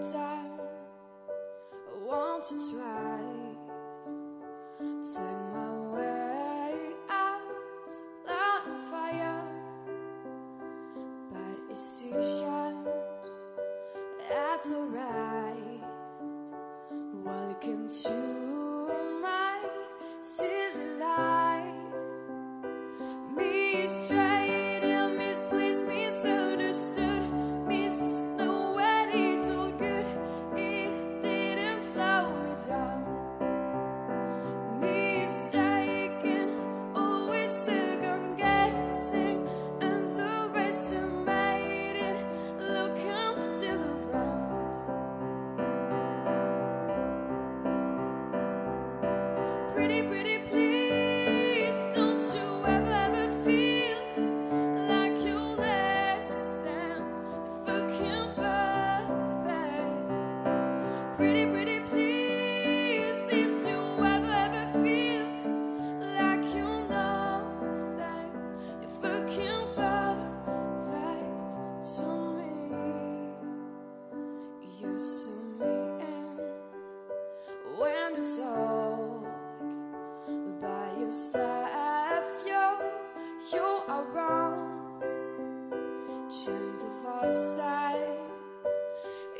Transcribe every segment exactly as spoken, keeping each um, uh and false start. time, once or twice. Take my way out, light on fire, but it still shines. That's alright. Welcome to my silly life. Mistress. Pretty, pretty, please, don't you ever, ever feel like you're less than fucking perfect. Pretty, pretty, please, if you ever, ever feel like you're nothing, you're fucking perfect to me. You see me in when it's all by yourself, you, you are wrong. Change the voices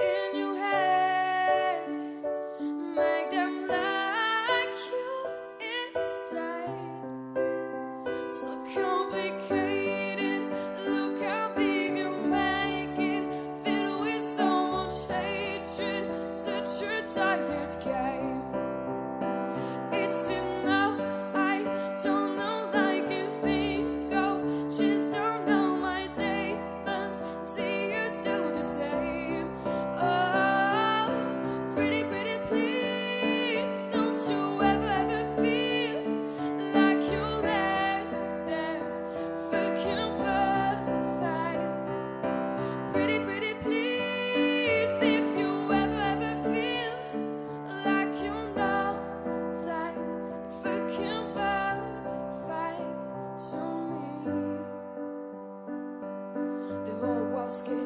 in your head, make them like you instead. So complicated, look how big you make it, filled with so much hatred, such a tired game. It's enough.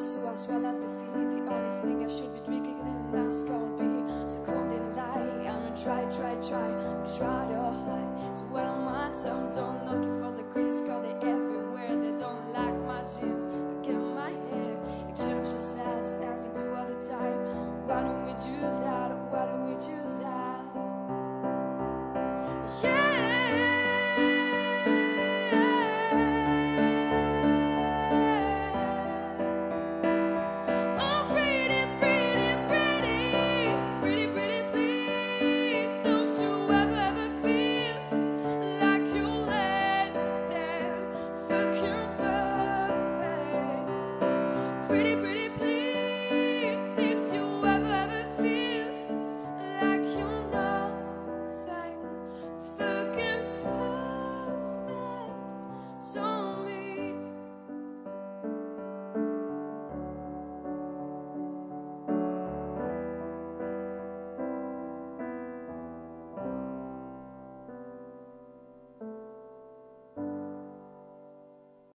So I swear that the feeling, the only thing I should be drinking in the last cold be. So cold and lie, and I try, try, try, try to hide. So when on my tongue, don't looking for the critics, cause they're everywhere. They don't like my jeans, look at my hair. Exchange yourselves, and we do all the time. Why don't we do that? Why don't we do that? Yeah! Pretty, pretty, pretty.